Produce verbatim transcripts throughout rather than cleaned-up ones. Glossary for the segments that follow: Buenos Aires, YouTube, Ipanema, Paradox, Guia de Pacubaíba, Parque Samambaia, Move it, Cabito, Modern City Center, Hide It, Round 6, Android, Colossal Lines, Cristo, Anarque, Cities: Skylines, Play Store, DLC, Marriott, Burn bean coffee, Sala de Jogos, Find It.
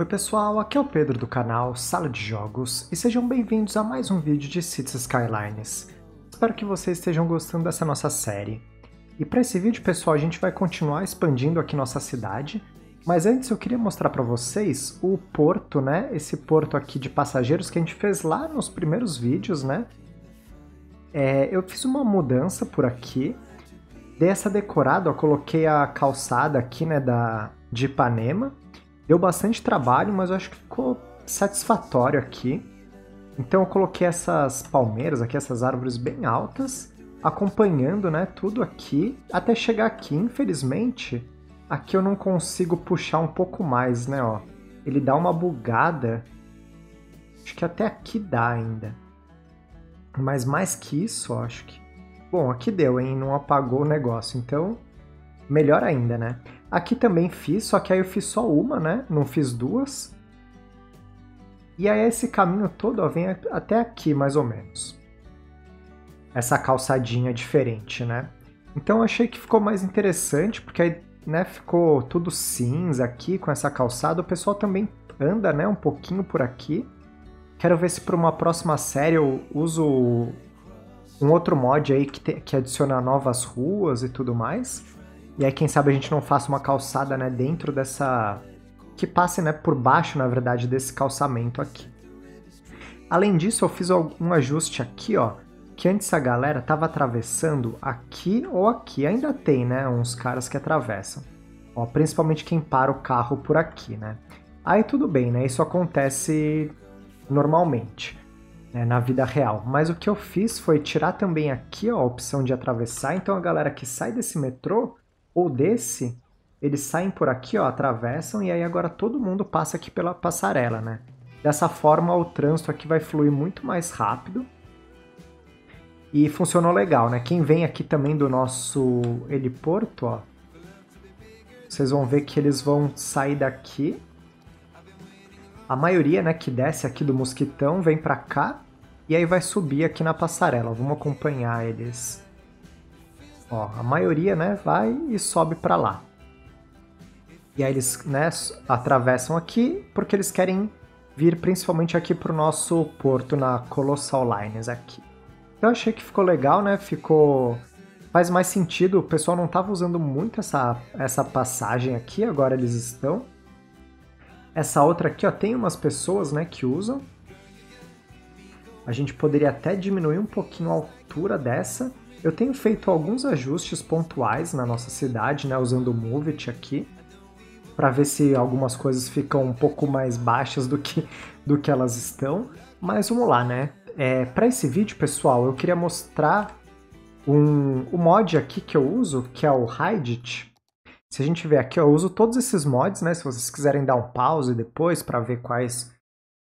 Oi pessoal, aqui é o Pedro do canal Sala de Jogos e sejam bem-vindos a mais um vídeo de Cities: Skylines. Espero que vocês estejam gostando dessa nossa série. E para esse vídeo, pessoal, a gente vai continuar expandindo aqui nossa cidade, mas antes eu queria mostrar para vocês o porto, né? Esse porto aqui de passageiros que a gente fez lá nos primeiros vídeos, né? É, eu fiz uma mudança por aqui, dei essa decorada, ó, coloquei a calçada aqui, né, da, de Ipanema. Deu bastante trabalho, mas eu acho que ficou satisfatório aqui. Então eu coloquei essas palmeiras aqui, essas árvores bem altas, acompanhando, né, tudo aqui, até chegar aqui. Infelizmente, aqui eu não consigo puxar um pouco mais, né, ó. Ele dá uma bugada, acho que até aqui dá ainda. Mas mais que isso, ó, acho que... Bom, aqui deu, hein, não apagou o negócio, então melhor ainda, né. Aqui também fiz, só que aí eu fiz só uma, né? Não fiz duas. E aí esse caminho todo, ó, vem até aqui, mais ou menos. Essa calçadinha diferente, né? Então eu achei que ficou mais interessante, porque aí, né, ficou tudo cinza aqui com essa calçada. O pessoal também anda, né, um pouquinho por aqui. Quero ver se para uma próxima série eu uso um outro mod aí que, te, que adiciona novas ruas e tudo mais. E aí, quem sabe a gente não faça uma calçada, né, dentro dessa... que passe, né, por baixo, na verdade, desse calçamento aqui. Além disso, eu fiz um ajuste aqui, ó, que antes a galera tava atravessando aqui ou aqui. Ainda tem, né, uns caras que atravessam. Ó, principalmente quem para o carro por aqui, né. Aí tudo bem, né, isso acontece normalmente, né, na vida real. Mas o que eu fiz foi tirar também aqui, ó, a opção de atravessar. Então a galera que sai desse metrô... ou desse, eles saem por aqui, ó, atravessam, e aí agora todo mundo passa aqui pela passarela, né? Dessa forma, o trânsito aqui vai fluir muito mais rápido. E funcionou legal, né? Quem vem aqui também do nosso heliporto, ó, vocês vão ver que eles vão sair daqui. A maioria, né, que desce aqui do Mosquitão vem pra cá, e aí vai subir aqui na passarela. Vamos acompanhar eles. Ó, a maioria, né, vai e sobe para lá. E aí eles, né, atravessam aqui porque eles querem vir principalmente aqui para o nosso porto na Colossal Lines aqui. Eu achei que ficou legal, né? Ficou... faz mais sentido. O pessoal não estava usando muito essa, essa passagem aqui, agora eles estão. Essa outra aqui, ó, tem umas pessoas, né, que usam. A gente poderia até diminuir um pouquinho a altura dessa. Eu tenho feito alguns ajustes pontuais na nossa cidade, né, usando o Move It aqui, para ver se algumas coisas ficam um pouco mais baixas do que, do que elas estão. Mas vamos lá, né? É, para esse vídeo, pessoal, eu queria mostrar um, um mod aqui que eu uso, que é o Hide It. Se a gente ver aqui, eu uso todos esses mods, né? Se vocês quiserem dar um pause depois para ver quais,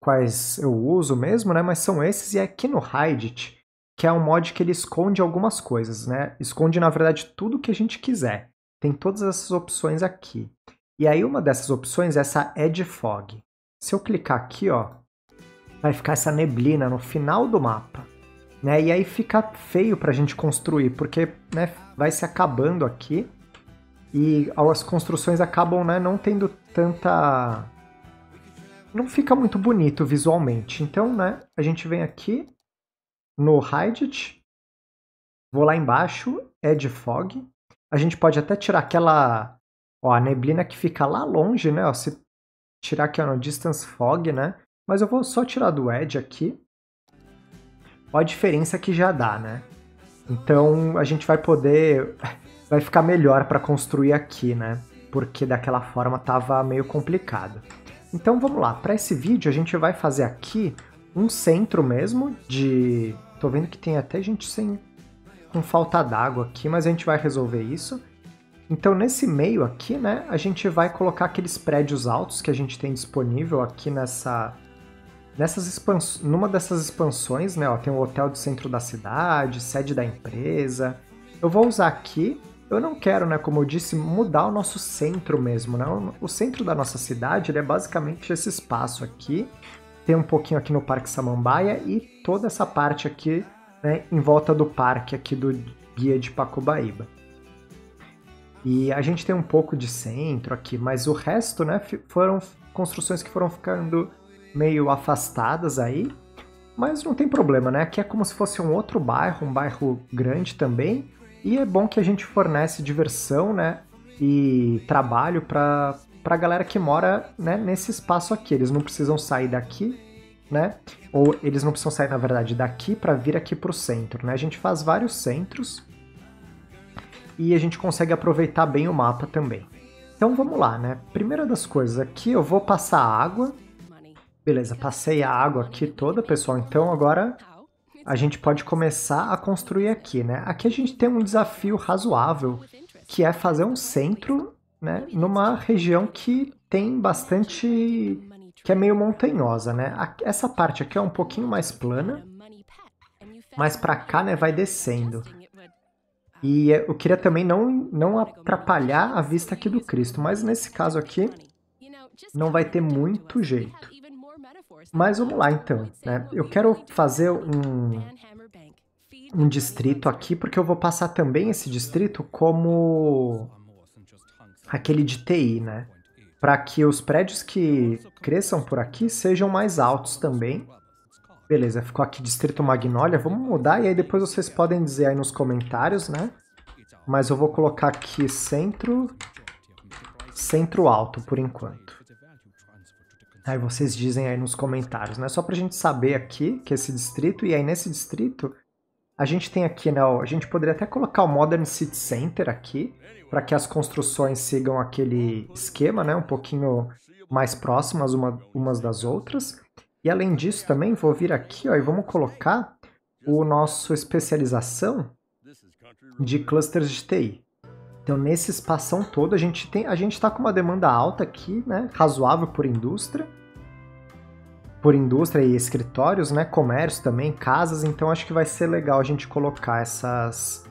quais eu uso mesmo, né? Mas são esses, e aqui no Hide It, que é um mod que ele esconde algumas coisas, né? Esconde, na verdade, tudo que a gente quiser. Tem todas essas opções aqui. E aí uma dessas opções é essa Edge Fog. Se eu clicar aqui, ó, vai ficar essa neblina no final do mapa, né? E aí fica feio pra gente construir, porque, né, vai se acabando aqui e as construções acabam, né, não tendo tanta... não fica muito bonito visualmente. Então, né, a gente vem aqui no Hide It, vou lá embaixo, Edge Fog. A gente pode até tirar aquela, ó, a neblina que fica lá longe, né? Ó, se tirar aqui, ó, no Distance Fog, né? Mas eu vou só tirar do Edge aqui. Ó, a diferença que já dá, né? Então a gente vai poder, vai ficar melhor para construir aqui, né? Porque daquela forma tava meio complicado. Então vamos lá, para esse vídeo a gente vai fazer aqui um centro mesmo de... Tô vendo que tem até gente sem... com falta d'água aqui, mas a gente vai resolver isso. Então nesse meio aqui, né, a gente vai colocar aqueles prédios altos que a gente tem disponível aqui nessa... Nessas expans... numa dessas expansões, né, ó, tem o hotel do centro da cidade, sede da empresa. Eu vou usar aqui, eu não quero, né, como eu disse, mudar o nosso centro mesmo, né. O centro da nossa cidade, ele é basicamente esse espaço aqui. Tem um pouquinho aqui no Parque Samambaia e toda essa parte aqui, né, em volta do parque aqui do Guia de Pacubaíba. E a gente tem um pouco de centro aqui, mas o resto, né, foram construções que foram ficando meio afastadas aí, mas não tem problema, né? Aqui é como se fosse um outro bairro, um bairro grande também, e é bom que a gente fornece diversão, né, e trabalho para a galera que mora, né, nesse espaço aqui. Eles não precisam sair daqui, né? Ou eles não precisam sair, na verdade, daqui para vir aqui para o centro, né? A gente faz vários centros e a gente consegue aproveitar bem o mapa também. Então vamos lá, né? Primeira das coisas aqui, eu vou passar a água. Beleza, passei a água aqui toda, pessoal. Então agora a gente pode começar a construir aqui, né? Aqui a gente tem um desafio razoável, que é fazer um centro, né, numa região que tem bastante... que é meio montanhosa, né? Essa parte aqui é um pouquinho mais plana, mas pra cá, né, vai descendo. E eu queria também não, não atrapalhar a vista aqui do Cristo, mas nesse caso aqui não vai ter muito jeito. Mas vamos lá então, né? Eu quero fazer um, um distrito aqui, porque eu vou passar também esse distrito como aquele de T I, né? Para que os prédios que cresçam por aqui sejam mais altos também. Beleza, ficou aqui Distrito Magnólia, vamos mudar e aí depois vocês podem dizer aí nos comentários, né? Mas eu vou colocar aqui centro, centro alto por enquanto. Aí vocês dizem aí nos comentários, né? Só pra gente saber aqui que esse distrito, e aí nesse distrito a gente tem aqui, né? A gente poderia até colocar o Modern City Center aqui, para que as construções sigam aquele esquema, né? Um pouquinho mais próximas uma, umas das outras. E além disso também, vou vir aqui, ó, e vamos colocar o nosso especialização de clusters de T I. Então nesse espação todo a gente tem, a gente está com uma demanda alta aqui, né, razoável por indústria, por indústria e escritórios, né, comércio também, casas. Então acho que vai ser legal a gente colocar essas,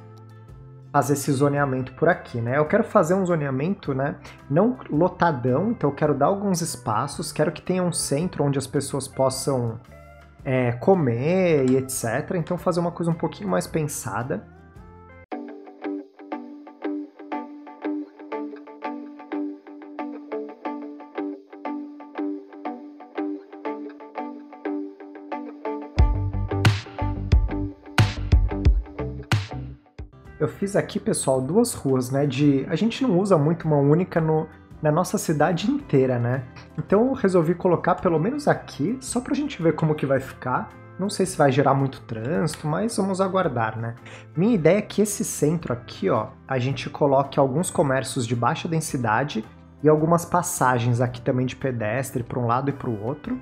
fazer esse zoneamento por aqui, né? Eu quero fazer um zoneamento, né, não lotadão, então eu quero dar alguns espaços, quero que tenha um centro onde as pessoas possam é, comer e etcétera. Então fazer uma coisa um pouquinho mais pensada. Eu fiz aqui, pessoal, duas ruas, né, de... A gente não usa muito mão única no... na nossa cidade inteira, né? Então eu resolvi colocar pelo menos aqui, só pra gente ver como que vai ficar. Não sei se vai gerar muito trânsito, mas vamos aguardar, né? Minha ideia é que esse centro aqui, ó, a gente coloque alguns comércios de baixa densidade e algumas passagens aqui também de pedestre para um lado e para o outro.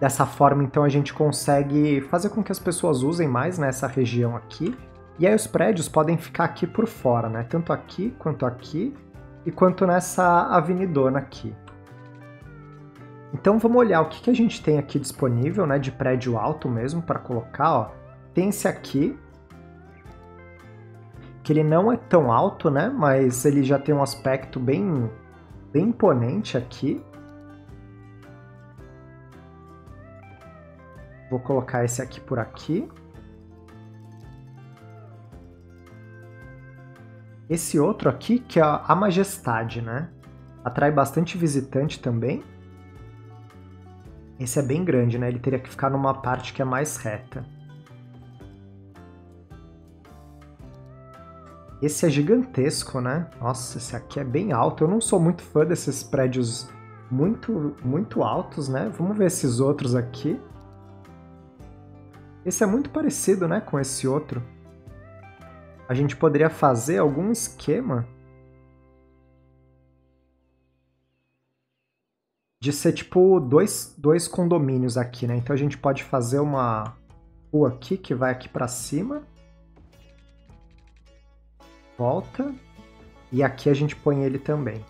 Dessa forma, então, a gente consegue fazer com que as pessoas usem mais nessa região aqui. E aí os prédios podem ficar aqui por fora, né? Tanto aqui, quanto aqui, e quanto nessa avenidona aqui. Então vamos olhar o que, que a gente tem aqui disponível, né? De prédio alto mesmo, para colocar, ó. Tem esse aqui, que ele não é tão alto, né? Mas ele já tem um aspecto bem, bem imponente aqui. Vou colocar esse aqui por aqui. Esse outro aqui, que é a Majestade, né? Atrai bastante visitante também. Esse é bem grande, né? Ele teria que ficar numa parte que é mais reta. Esse é gigantesco, né? Nossa, esse aqui é bem alto. Eu não sou muito fã desses prédios muito, muito altos, né? Vamos ver esses outros aqui. Esse é muito parecido, né, com esse outro. A gente poderia fazer algum esquema de ser tipo dois, dois condomínios aqui, né? Então a gente pode fazer uma rua aqui que vai aqui para cima, volta, e aqui a gente põe ele também.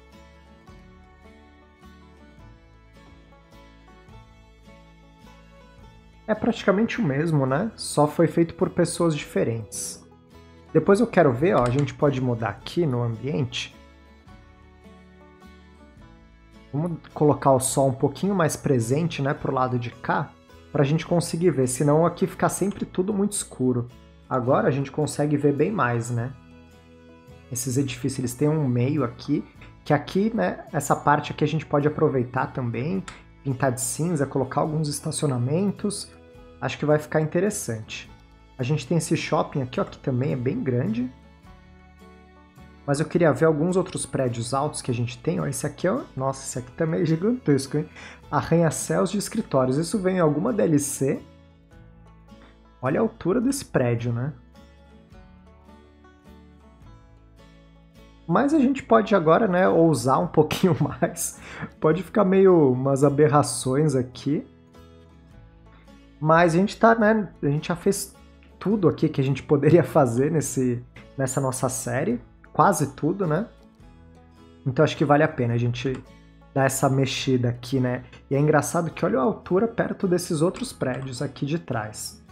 É praticamente o mesmo, né? Só foi feito por pessoas diferentes. Depois eu quero ver, ó, a gente pode mudar aqui no ambiente. Vamos colocar o sol um pouquinho mais presente, né, pro lado de cá, pra gente conseguir ver, senão aqui fica sempre tudo muito escuro. Agora a gente consegue ver bem mais, né? Esses edifícios, eles têm um meio aqui, Que aqui, né, essa parte aqui a gente pode aproveitar também, pintar de cinza, colocar alguns estacionamentos. Acho que vai ficar interessante. A gente tem esse shopping aqui, ó, que também é bem grande. Mas eu queria ver alguns outros prédios altos que a gente tem. Ó, esse aqui, ó, nossa, esse aqui também é gigantesco, hein? Arranha-céus de escritórios. Isso vem em alguma D L C. Olha a altura desse prédio, né? Mas a gente pode agora, né, ousar um pouquinho mais. Pode ficar meio umas aberrações aqui. Mas a gente tá, né, a gente já fez tudo aqui que a gente poderia fazer nesse, nessa nossa série. Quase tudo, né? Então acho que vale a pena a gente dar essa mexida aqui, né? E é engraçado que olha a altura perto desses outros prédios aqui de trás.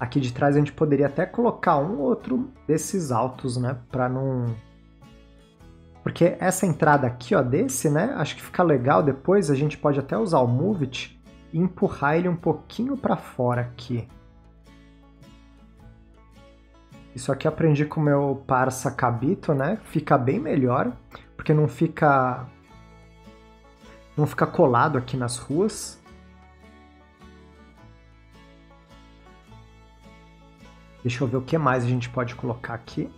Aqui de trás a gente poderia até colocar um outro desses altos, né? Pra não... Porque essa entrada aqui, ó, desse, né? Acho que fica legal depois. A gente pode até usar o Move It e empurrar ele um pouquinho pra fora aqui. Isso aqui eu aprendi com o meu parça Cabito, né? Fica bem melhor, porque não fica não fica colado aqui nas ruas. Deixa eu ver o que mais a gente pode colocar aqui.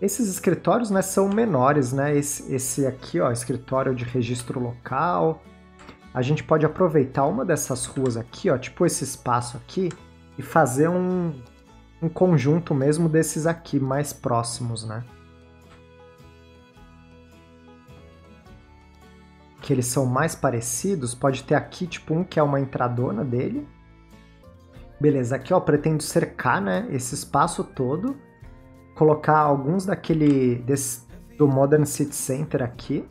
Esses escritórios, né, são menores, né? Esse, esse aqui, ó, escritório de registro local. A gente pode aproveitar uma dessas ruas aqui, ó, tipo esse espaço aqui, e fazer um... um conjunto mesmo desses aqui, mais próximos, né? Que eles são mais parecidos, pode ter aqui, tipo, um que é uma entradona dele. Beleza, aqui, ó, pretendo cercar, né, esse espaço todo. Colocar alguns daquele, desse, do Modern City Center aqui.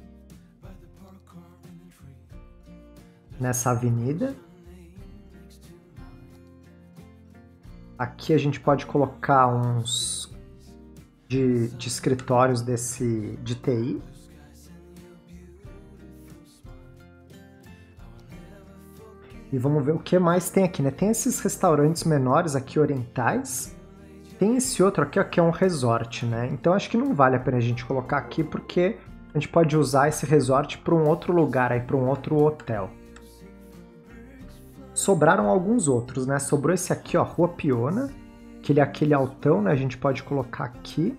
Nessa avenida. Aqui a gente pode colocar uns de, de escritórios desse de T I. E vamos ver o que mais tem aqui, né? Tem esses restaurantes menores aqui orientais. Tem esse outro aqui, ó, que é um resort, né? Então acho que não vale a pena a gente colocar aqui, porque a gente pode usar esse resort para um outro lugar, aí para um outro hotel. Sobraram alguns outros, né? Sobrou esse aqui, ó, Rua Piona, que ele é aquele altão, né? A gente pode colocar aqui,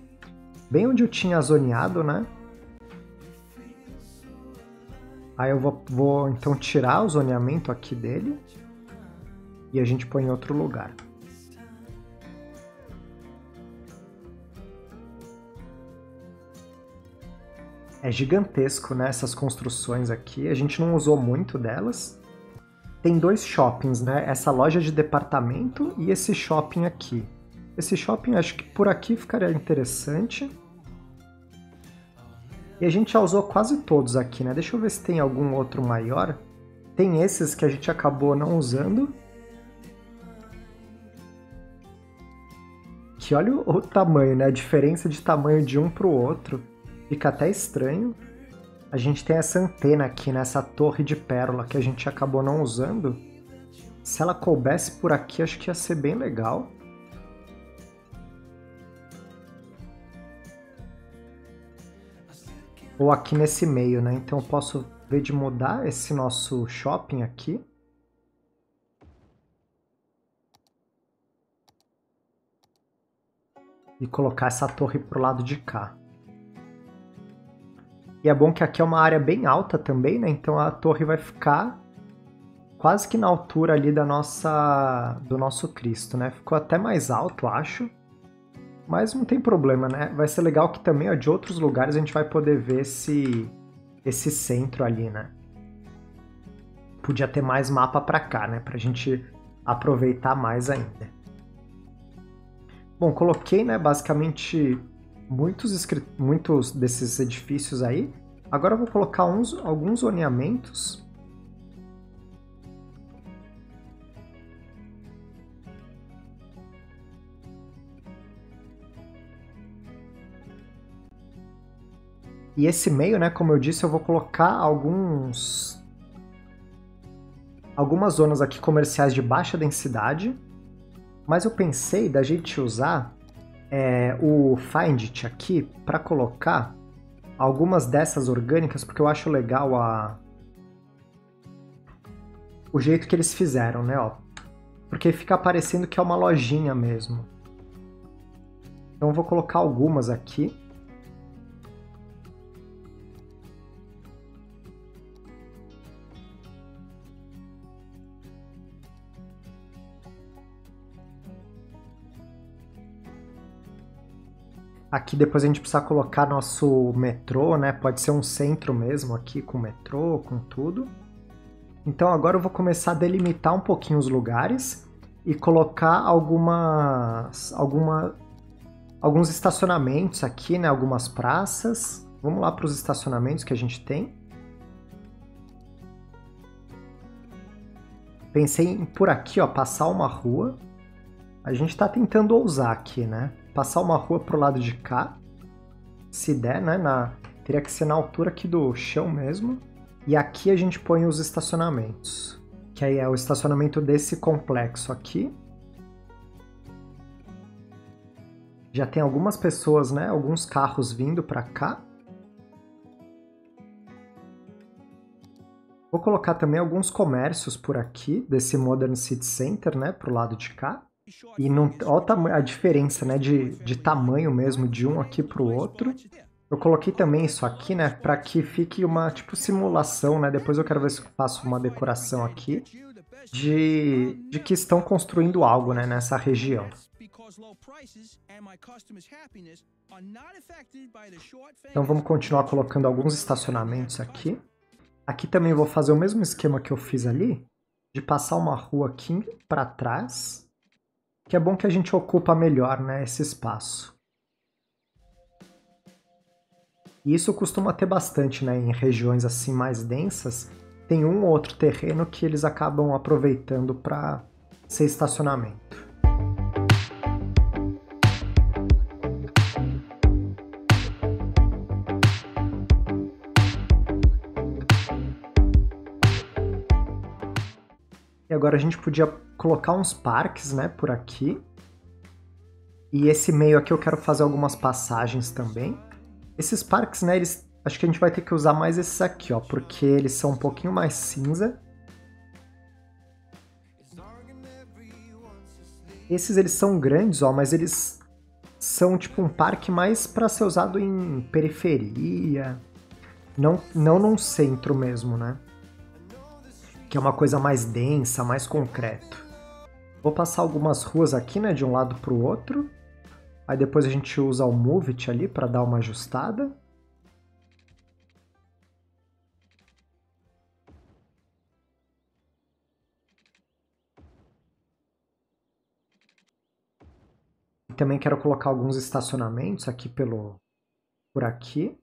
bem onde eu tinha zoneado, né? Aí eu vou, vou então tirar o zoneamento aqui dele e a gente põe em outro lugar. É gigantesco, né? Essas construções aqui, a gente não usou muito delas. Tem dois shoppings, né? Essa loja de departamento e esse shopping aqui. Esse shopping, acho que por aqui ficaria interessante. E a gente já usou quase todos aqui, né? Deixa eu ver se tem algum outro maior. Tem esses que a gente acabou não usando. Que olha o tamanho, né? A diferença de tamanho de um para o outro. Fica até estranho. A gente tem essa antena aqui, né? Essa torre de pérola que a gente acabou não usando. Se ela coubesse por aqui, acho que ia ser bem legal. Ou aqui nesse meio, né? Então eu posso ver de mudar esse nosso shopping aqui. E colocar essa torre pro lado de cá. E é bom que aqui é uma área bem alta também, né? Então a torre vai ficar quase que na altura ali da nossa, do nosso Cristo, né? Ficou até mais alto, acho. Mas não tem problema, né? Vai ser legal que também, ó, de outros lugares a gente vai poder ver esse, esse centro ali, né? Podia ter mais mapa pra cá, né? Pra gente aproveitar mais ainda. Bom, coloquei, né, basicamente... Muitos, muitos desses edifícios aí. Agora eu vou colocar uns, alguns zoneamentos. E esse meio, né, como eu disse, eu vou colocar alguns... algumas zonas aqui comerciais de baixa densidade. Mas eu pensei da gente usar... É, o Find It aqui para colocar algumas dessas orgânicas, porque eu acho legal a... o jeito que eles fizeram, né? Ó, porque fica parecendo que é uma lojinha mesmo. Então eu vou colocar algumas aqui. Aqui depois a gente precisa colocar nosso metrô, né? Pode ser um centro mesmo aqui, com metrô, com tudo. Então agora eu vou começar a delimitar um pouquinho os lugares e colocar algumas, alguma, alguns estacionamentos aqui, né? Algumas praças. Vamos lá para os estacionamentos que a gente tem. Pensei em, por aqui, ó, passar uma rua. A gente está tentando ousar aqui, né? Passar uma rua pro lado de cá, se der, né? Na... Teria que ser na altura aqui do chão mesmo. E aqui a gente põe os estacionamentos, que aí é o estacionamento desse complexo aqui. Já tem algumas pessoas, né? Alguns carros vindo para cá. Vou colocar também alguns comércios por aqui, desse Modern City Center, né? Pro lado de cá. E não, olha a diferença, né, de, de tamanho mesmo, de um aqui pro outro. Eu coloquei também isso aqui, né, para que fique uma, tipo, simulação, né, depois eu quero ver se eu faço uma decoração aqui, de, de que estão construindo algo, né, nessa região. Então vamos continuar colocando alguns estacionamentos aqui. Aqui também vou fazer o mesmo esquema que eu fiz ali, de passar uma rua aqui para trás. Que é bom que a gente ocupa melhor, né, esse espaço. E isso costuma ter bastante, né, em regiões assim mais densas, tem um ou outro terreno que eles acabam aproveitando para ser estacionamento. E agora a gente podia colocar uns parques, né, por aqui. E esse meio aqui eu quero fazer algumas passagens também. Esses parques, né, eles, acho que a gente vai ter que usar mais esses aqui, ó, porque eles são um pouquinho mais cinza. Esses eles são grandes, ó, mas eles são tipo um parque mais para ser usado em periferia, não, não num centro mesmo, né? Que é uma coisa mais densa, mais concreto. Vou passar algumas ruas aqui, né, de um lado para o outro. Aí depois a gente usa o Move It ali para dar uma ajustada. E também quero colocar alguns estacionamentos aqui pelo por aqui.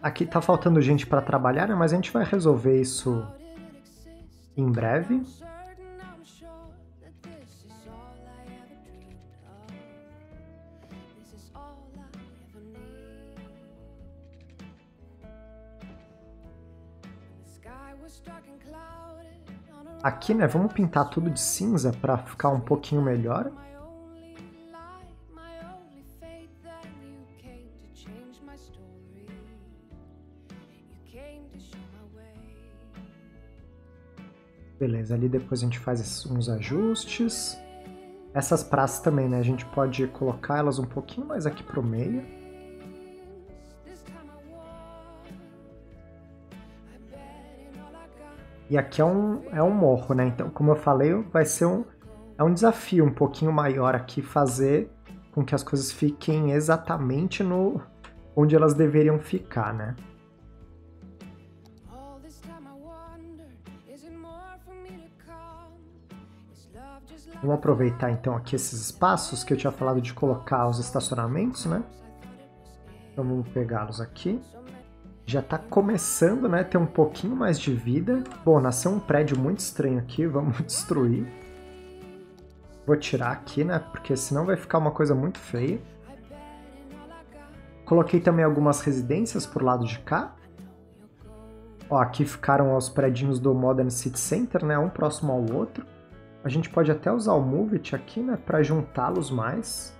Aqui tá faltando gente para trabalhar, né? Mas a gente vai resolver isso em breve. Aqui, né? Vamos pintar tudo de cinza para ficar um pouquinho melhor. Beleza, ali depois a gente faz uns ajustes. Essas praças também, né? A gente pode colocar elas um pouquinho mais aqui pro meio. E aqui é um, é um morro, né? Então, como eu falei, vai ser um, é um desafio um pouquinho maior aqui fazer com que as coisas fiquem exatamente no, onde elas deveriam ficar, né? Vamos aproveitar então aqui esses espaços que eu tinha falado de colocar os estacionamentos, né? Então vamos pegá-los aqui. Já tá começando, né? Ter um pouquinho mais de vida. Bom, nasceu um prédio muito estranho aqui, vamos destruir. Vou tirar aqui, né? Porque senão vai ficar uma coisa muito feia. Coloquei também algumas residências por lado de cá. Ó, aqui ficaram os prédios do Modern City Center, né, um próximo ao outro. A gente pode até usar o Move It aqui, né, para juntá-los mais.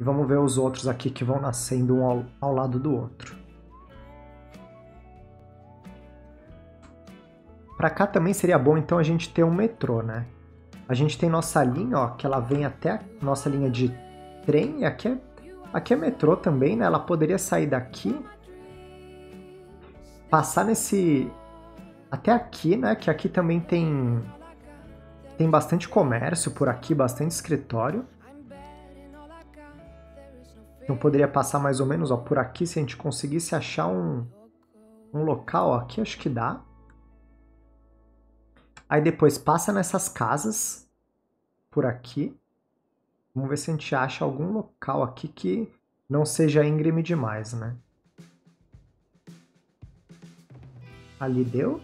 E vamos ver os outros aqui que vão nascendo um ao, ao lado do outro. Para cá também seria bom, então, a gente ter um metrô, né? A gente tem nossa linha, ó, que ela vem até a nossa linha de trem, e aqui é, aqui é metrô também, né? Ela poderia sair daqui, passar nesse... até aqui, né? Que aqui também tem, tem bastante comércio por aqui, bastante escritório. Então poderia passar mais ou menos, ó, por aqui, se a gente conseguisse achar um, um local, ó, aqui acho que dá. Aí depois passa nessas casas, por aqui. Vamos ver se a gente acha algum local aqui que não seja íngreme demais, né? Ali deu.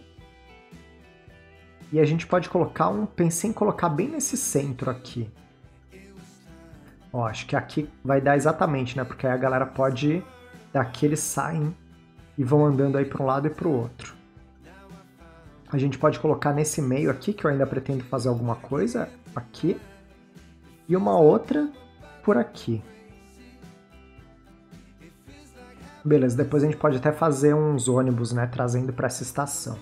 E a gente pode colocar um... pensei em colocar bem nesse centro aqui. Ó, acho que aqui vai dar exatamente, né? Porque aí a galera pode... daqui eles saem e vão andando aí para um lado e para o outro. A gente pode colocar nesse meio aqui, que eu ainda pretendo fazer alguma coisa, aqui. E uma outra por aqui. Beleza, depois a gente pode até fazer uns ônibus, né? Trazendo para essa estação.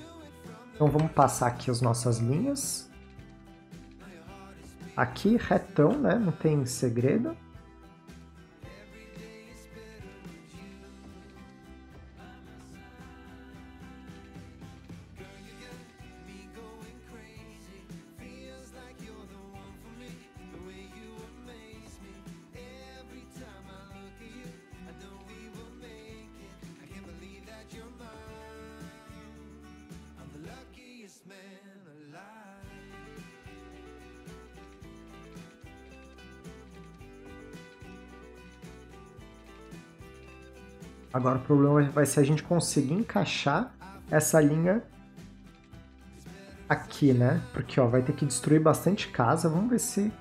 Então vamos passar aqui as nossas linhas. Aqui, retão, né? Não tem segredo. Agora o problema vai ser a gente conseguir encaixar essa linha aqui, né? Porque, ó, vai ter que destruir bastante casa. Vamos ver se...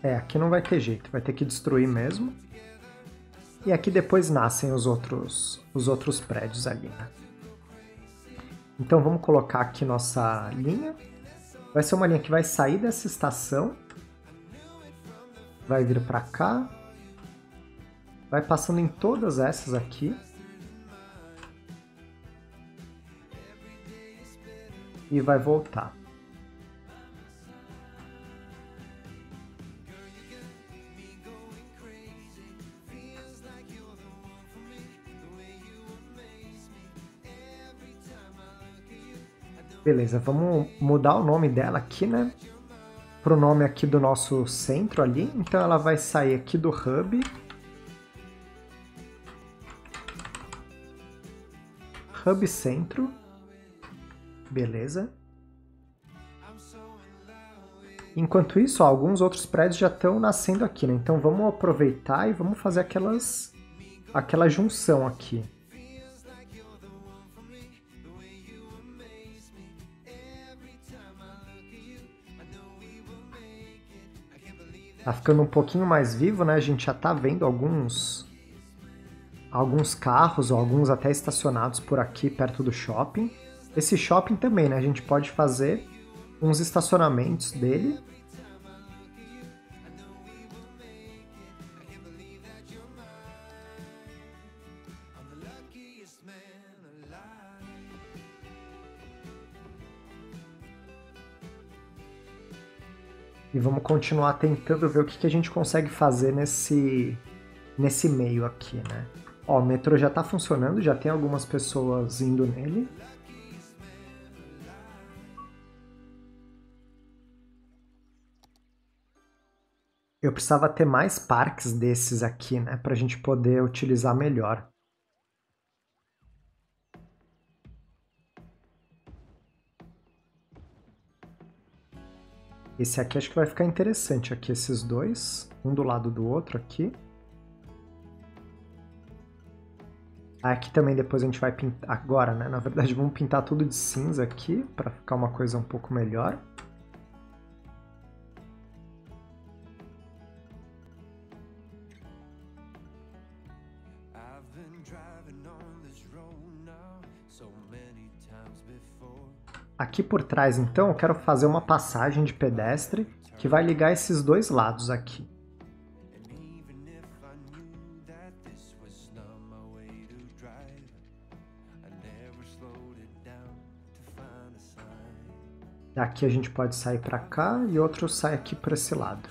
É, aqui não vai ter jeito. Vai ter que destruir mesmo. E aqui depois nascem os outros, os outros prédios ali, né? Então vamos colocar aqui nossa linha. Vai ser uma linha que vai sair dessa estação. Vai vir pra cá. Vai passando em todas essas aqui. E vai voltar. Beleza, vamos mudar o nome dela aqui, né? Pro nome aqui do nosso centro ali. Então ela vai sair aqui do hub. Hub Centro, beleza. Enquanto isso, ó, alguns outros prédios já estão nascendo aqui, né? Então vamos aproveitar e vamos fazer aquelas, aquela junção aqui. Tá ficando um pouquinho mais vivo, né? A gente já tá vendo alguns... alguns carros, alguns até estacionados por aqui perto do shopping. Esse shopping também, né? A gente pode fazer uns estacionamentos dele. E vamos continuar tentando ver o que que a gente consegue fazer nesse, nesse meio aqui, né? Ó, o metrô já tá funcionando, já tem algumas pessoas indo nele. Eu precisava ter mais parques desses aqui, né? Pra gente poder utilizar melhor. Esse aqui acho que vai ficar interessante aqui, esses dois. Um do lado do outro aqui. Aqui também depois a gente vai pintar, agora, né, na verdade vamos pintar tudo de cinza aqui, para ficar uma coisa um pouco melhor. I've been driving on this road now so many times before. Aqui por trás, então, eu quero fazer uma passagem de pedestre que vai ligar esses dois lados aqui. Daqui a gente pode sair para cá e outro sai aqui para esse lado.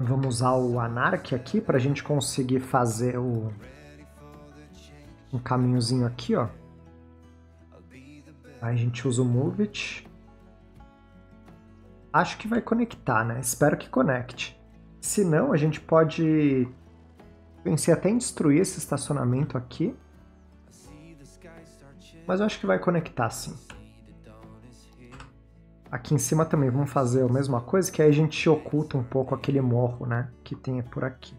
Vamos usar o Anarque aqui para a gente conseguir fazer o... um caminhozinho aqui, ó. Aí a gente usa o Move It. Acho que vai conectar, né? Espero que conecte. Se não, a gente pode pensei até em destruir esse estacionamento aqui. Mas eu acho que vai conectar, sim. Aqui em cima também vamos fazer a mesma coisa, que aí a gente oculta um pouco aquele morro, né? Que tem por aqui.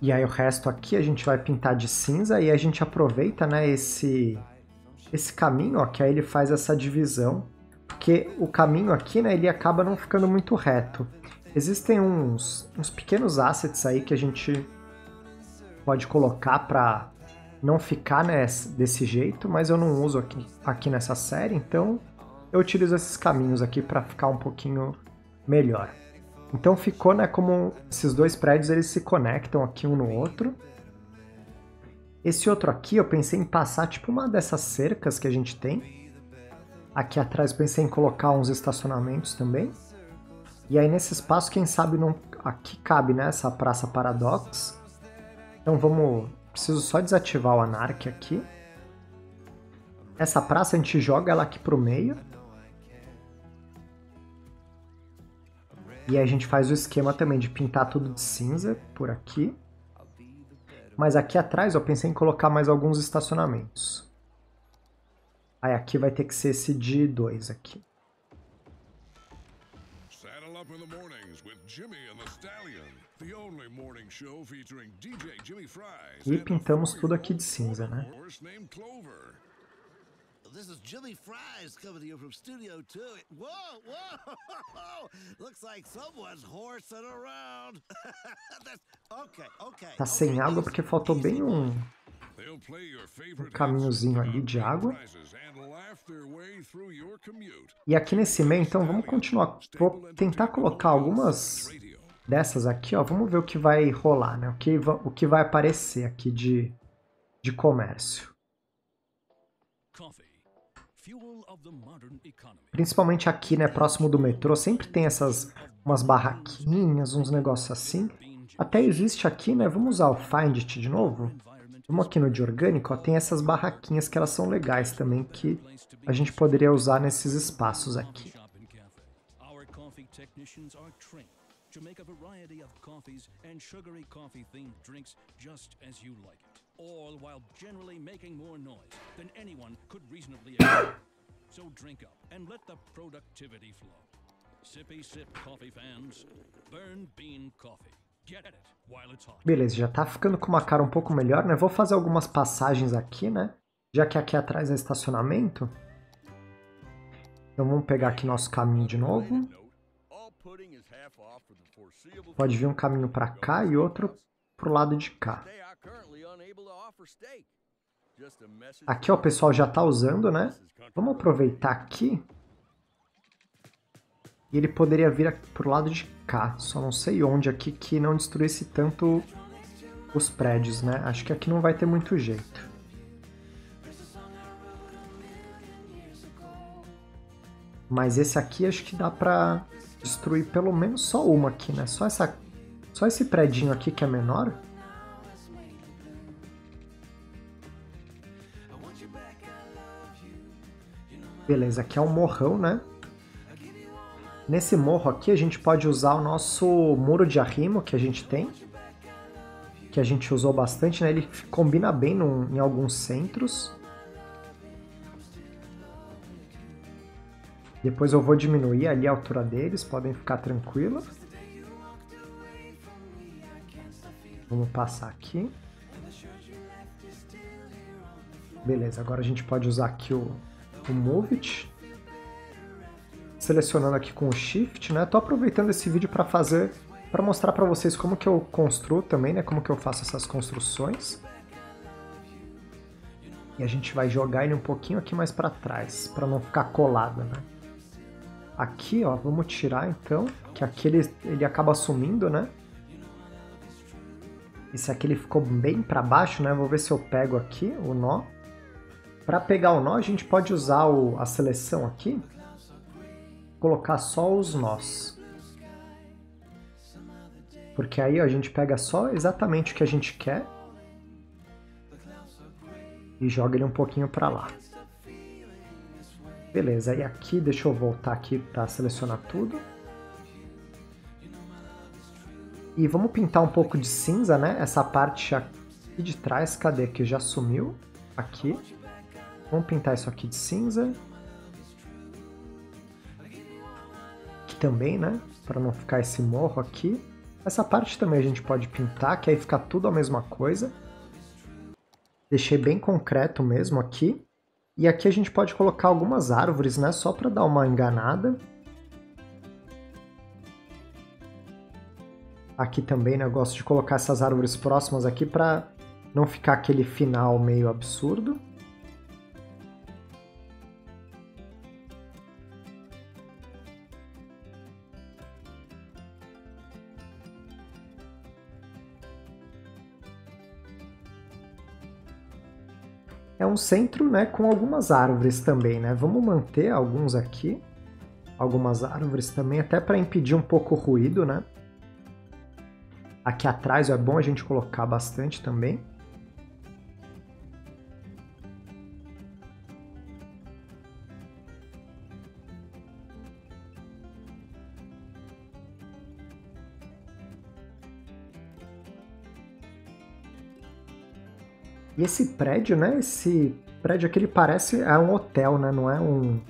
E aí o resto aqui a gente vai pintar de cinza e a gente aproveita, né, esse... esse caminho, ó, que aí ele faz essa divisão, porque o caminho aqui, né, ele acaba não ficando muito reto. Existem uns, uns pequenos assets aí que a gente pode colocar para não ficar, né, desse jeito, mas eu não uso aqui, aqui nessa série, então eu utilizo esses caminhos aqui para ficar um pouquinho melhor. Então ficou, né, como esses dois prédios eles se conectam aqui um no outro. Esse outro aqui eu pensei em passar tipo uma dessas cercas que a gente tem. Aqui atrás eu pensei em colocar uns estacionamentos também. E aí nesse espaço, quem sabe não... aqui cabe, né, essa praça Paradox. Então vamos... preciso só desativar o Anarque aqui. Essa praça a gente joga ela aqui pro meio. E aí a gente faz o esquema também de pintar tudo de cinza por aqui. Mas aqui atrás eu pensei em colocar mais alguns estacionamentos. Aí aqui vai ter que ser esse de dois aqui. E pintamos tudo aqui de cinza, né? This is Jimmy Fry's coming to you from Studio Two. Whoa, whoa! Looks like someone's horsing around. That's okay, okay. Tá sem água porque faltou bem um, um caminhozinho ali de água. E aqui nesse meio, então, vamos continuar. Vou tentar colocar algumas dessas aqui, ó. Vamos ver o que vai rolar, né? O que o que vai aparecer aqui de de comércio. Principalmente aqui, né, próximo do metrô, sempre tem essas umas barraquinhas, uns negócios assim. Até existe aqui, né, vamos usar o Find It de novo. Vamos aqui no de orgânico, ó, tem essas barraquinhas que elas são legais também, que a gente poderia usar nesses espaços aqui. All while generally making more noise than anyone could reasonably expect. So drink up and let the productivity flow. Sippy sip coffee fans, burn bean coffee. Get it while it's hot. Beleza, já tá ficando com uma cara um pouco melhor, né? Vou fazer algumas passagens aqui, né? Já que aqui atrás é estacionamento. Então vamos pegar aqui nosso caminho de novo. Pode vir um caminho para cá e outro pro lado de cá. Aqui, ó, o pessoal já tá usando, né? Vamos aproveitar aqui. E ele poderia vir aqui pro lado de cá. Só não sei onde aqui que não destruísse tanto os prédios, né? Acho que aqui não vai ter muito jeito. Mas esse aqui acho que dá pra destruir pelo menos só uma aqui, né? Só essa, só esse prédinho aqui que é menor. Beleza, aqui é um morrão, né? Nesse morro aqui a gente pode usar o nosso muro de arrimo que a gente tem. Que a gente usou bastante, né? Ele combina bem num, em alguns centros. Depois eu vou diminuir ali a altura deles, podem ficar tranquilos. Vamos passar aqui. Beleza, agora a gente pode usar aqui o, o Move It. Selecionando aqui com o Shift, né? Tô aproveitando esse vídeo para fazer, para mostrar para vocês como que eu construo também, né? Como que eu faço essas construções. E a gente vai jogar ele um pouquinho aqui mais para trás, para não ficar colado, né? Aqui, ó, vamos tirar então, que aqui ele, ele acaba sumindo, né? Esse aqui ele ficou bem para baixo, né? Vou ver se eu pego aqui o nó. Para pegar o nó, a gente pode usar o, a seleção aqui. Colocar só os nós. Porque aí, ó, a gente pega só exatamente o que a gente quer. E joga ele um pouquinho para lá. Beleza, e aqui, deixa eu voltar aqui para selecionar tudo. E vamos pintar um pouco de cinza, né? Essa parte aqui de trás, cadê? Que já sumiu. Aqui. Vamos pintar isso aqui de cinza. Aqui também, né? Para não ficar esse morro aqui. Essa parte também a gente pode pintar, que aí fica tudo a mesma coisa. Deixei bem concreto mesmo aqui. E aqui a gente pode colocar algumas árvores, né? Só para dar uma enganada. Aqui também, né? Eu gosto de colocar essas árvores próximas aqui para não ficar aquele final meio absurdo. É um centro, né, com algumas árvores também, né? Vamos manter alguns aqui, algumas árvores também, até para impedir um pouco o ruído, né? Aqui atrás é bom a gente colocar bastante também. E esse prédio, né? Esse prédio aqui ele parece é um hotel, né? Não é um,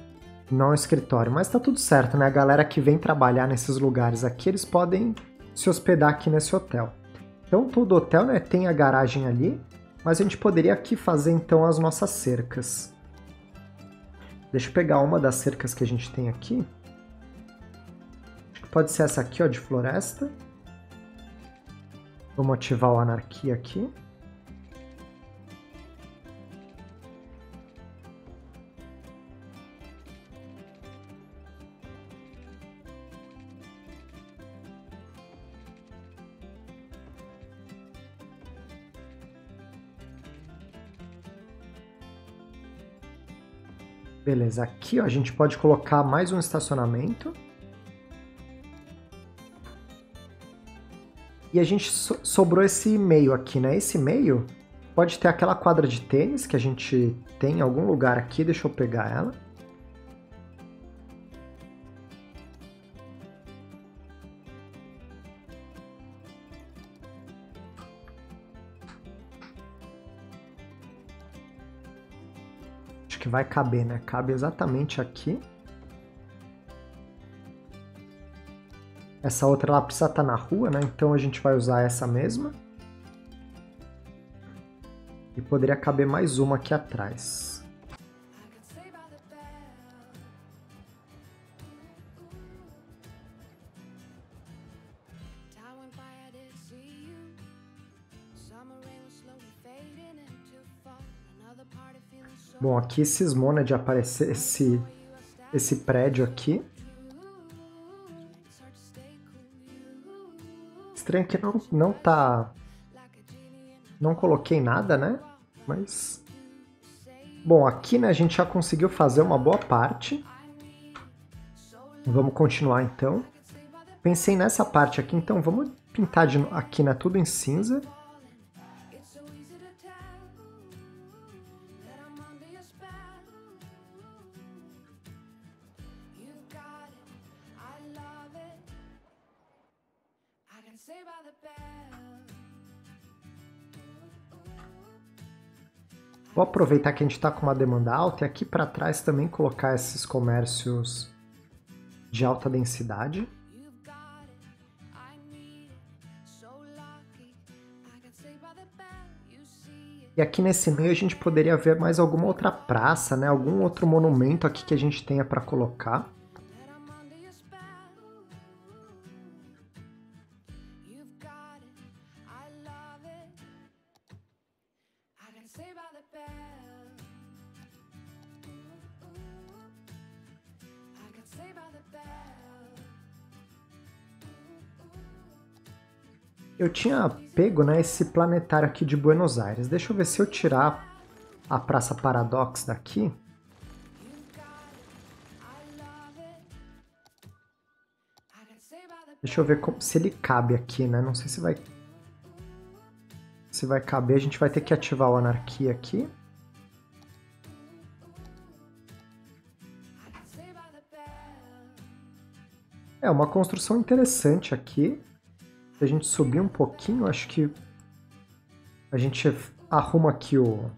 não é um escritório, mas tá tudo certo, né? A galera que vem trabalhar nesses lugares aqui, eles podem se hospedar aqui nesse hotel. Então todo hotel, né, tem a garagem ali, mas a gente poderia aqui fazer então as nossas cercas. Deixa eu pegar uma das cercas que a gente tem aqui. Acho que pode ser essa aqui, ó, de floresta. Vamos ativar o Anarquia aqui. Beleza, aqui ó, a gente pode colocar mais um estacionamento. E a gente so sobrou esse meio aqui, né? Esse meio pode ter aquela quadra de tênis que a gente tem em algum lugar aqui. Deixa eu pegar ela. Que vai caber, né? Cabe exatamente aqui. Essa outra ela precisa estar na rua, né? Então a gente vai usar essa mesma. E poderia caber mais uma aqui atrás. Bom, aqui cismou, né, de aparecer esse, esse prédio aqui. Estranho que não, não tá... Não coloquei nada, né? Mas... Bom, aqui, né, a gente já conseguiu fazer uma boa parte. Vamos continuar, então. Pensei nessa parte aqui, então vamos pintar de, aqui, né, tudo em cinza. Vou aproveitar que a gente está com uma demanda alta e aqui para trás também colocar esses comércios de alta densidade. E E aqui nesse meio a gente poderia ver mais alguma outra praça, né? Algum outro monumento aqui que a gente tenha para colocar. Eu tinha pego, né, esse planetário aqui de Buenos Aires. Deixa eu ver se eu tirar a Praça Paradox daqui. Deixa eu ver como, se ele cabe aqui, né? Não sei se vai... Se vai caber, a gente vai ter que ativar o Anarque aqui. É uma construção interessante aqui. Se a gente subir um pouquinho, acho que a gente arruma aqui o,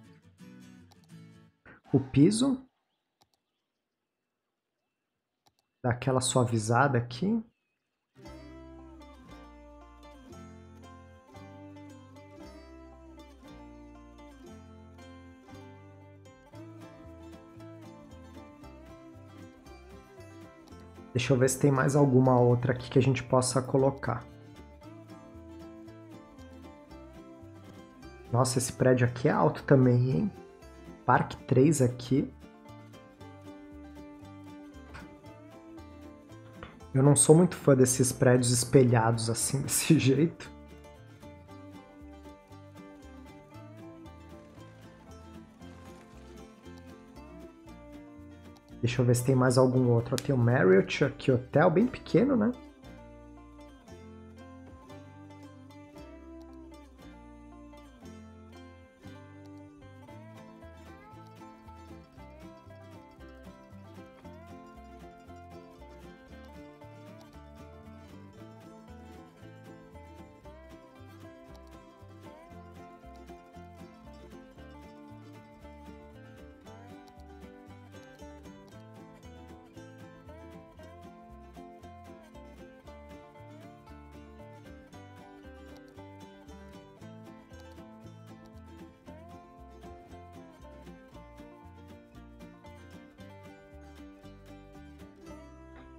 o piso. Dá aquela suavizada aqui. Deixa eu ver se tem mais alguma outra aqui que a gente possa colocar. Nossa, esse prédio aqui é alto também, hein? Parque três aqui. Eu não sou muito fã desses prédios espelhados assim, desse jeito. Deixa eu ver se tem mais algum outro. Tem o Marriott aqui, hotel, bem pequeno, né?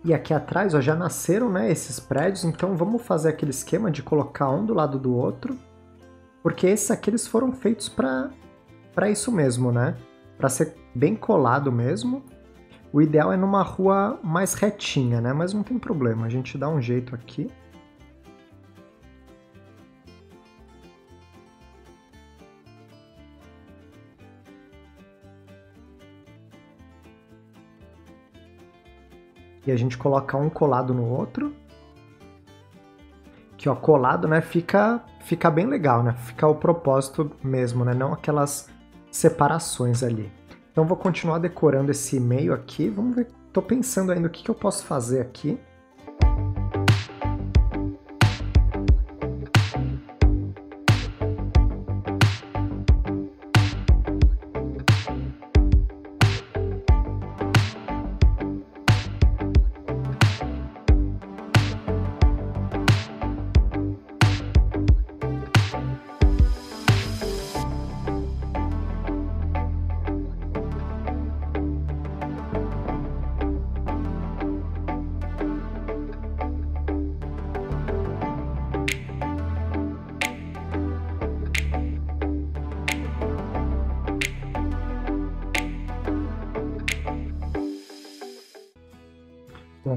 E aqui atrás, ó, já nasceram, né, esses prédios, então vamos fazer aquele esquema de colocar um do lado do outro, porque esses aqui eles foram feitos para isso mesmo, né? Para ser bem colado mesmo. O ideal é numa rua mais retinha, né? Mas não tem problema, a gente dá um jeito aqui. E a gente coloca um colado no outro. Que, ó, colado, né, fica, fica bem legal, né? Fica o propósito mesmo, né? Não aquelas separações ali. Então vou continuar decorando esse meio aqui. Vamos ver, tô pensando ainda o que, que eu posso fazer aqui.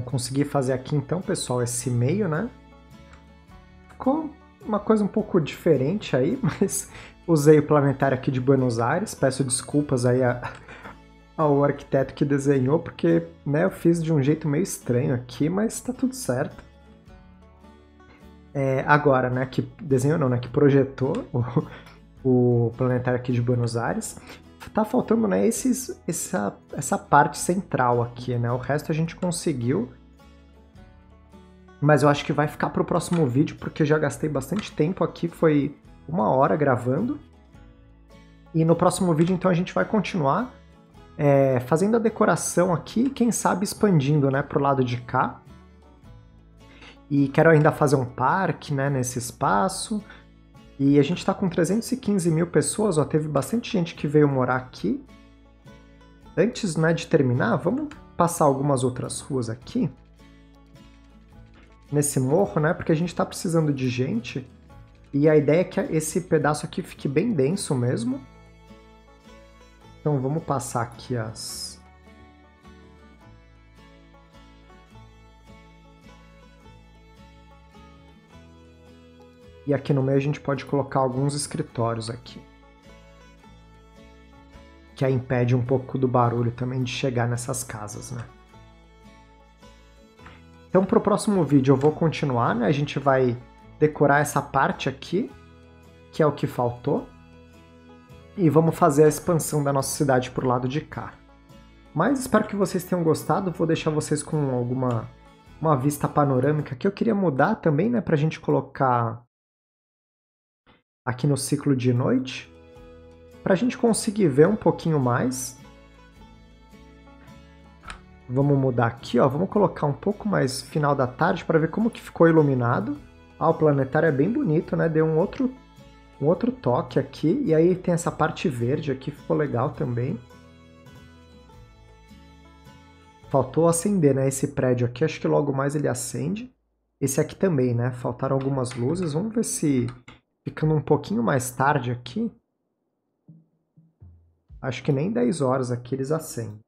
Consegui fazer aqui então, pessoal, esse meio, né? Ficou uma coisa um pouco diferente aí, mas usei o planetário aqui de Buenos Aires. Peço desculpas aí a, ao arquiteto que desenhou, porque, né, eu fiz de um jeito meio estranho aqui, mas tá tudo certo. É, agora, né, que desenhou não, né, que projetou o, o planetário aqui de Buenos Aires. Tá faltando, né, esses, essa, essa parte central aqui, né? O resto a gente conseguiu. Mas eu acho que vai ficar para o próximo vídeo, porque eu já gastei bastante tempo aqui, foi uma hora gravando. E no próximo vídeo, então, a gente vai continuar é, fazendo a decoração aqui, quem sabe expandindo, né, para o lado de cá. E quero ainda fazer um parque, né, nesse espaço. E a gente está com trezentas e quinze mil pessoas, ó, teve bastante gente que veio morar aqui. Antes, né, de terminar, vamos passar algumas outras ruas aqui. Nesse morro, né, porque a gente está precisando de gente. E a ideia é que esse pedaço aqui fique bem denso mesmo. Então vamos passar aqui as... E aqui no meio a gente pode colocar alguns escritórios aqui. Que aí impede um pouco do barulho também de chegar nessas casas, né? Então para o próximo vídeo eu vou continuar, né? A gente vai decorar essa parte aqui, que é o que faltou. E vamos fazer a expansão da nossa cidade para o lado de cá. Mas espero que vocês tenham gostado. Vou deixar vocês com alguma uma vista panorâmica que eu queria mudar também, né? Para a gente colocar aqui no ciclo de noite. Para a gente conseguir ver um pouquinho mais. Vamos mudar aqui, ó. Vamos colocar um pouco mais final da tarde para ver como que ficou iluminado. Ah, o planetário é bem bonito, né? Deu um outro... Um outro toque aqui, e aí tem essa parte verde aqui, ficou legal também. Faltou acender, né, esse prédio aqui, acho que logo mais ele acende. Esse aqui também, né, faltaram algumas luzes, vamos ver se ficando um pouquinho mais tarde aqui. Acho que nem dez horas aqui eles acendem.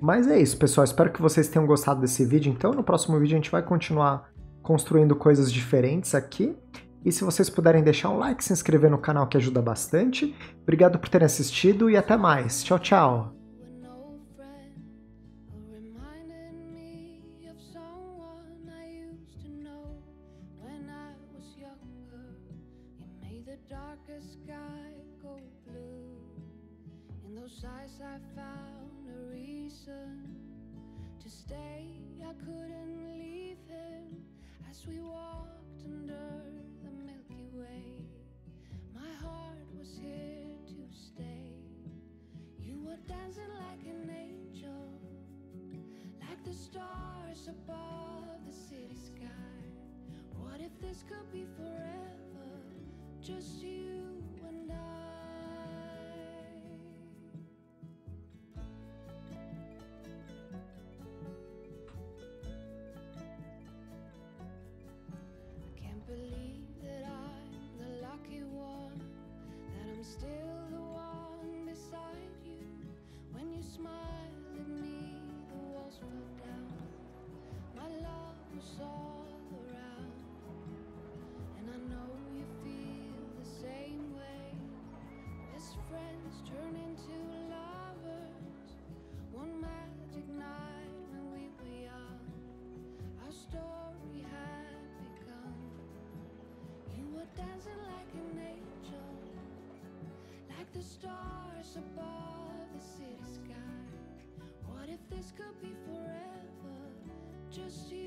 Mas é isso, pessoal, espero que vocês tenham gostado desse vídeo. Então no próximo vídeo a gente vai continuar construindo coisas diferentes aqui. E se vocês puderem deixar um like, se inscrever no canal que ajuda bastante. Obrigado por terem assistido e até mais. Tchau, tchau! Dancing like an angel, like the stars above the city sky. What if this could be forever, just you and I? Dancing like an angel, like the stars above the city sky. What if this could be forever, just you?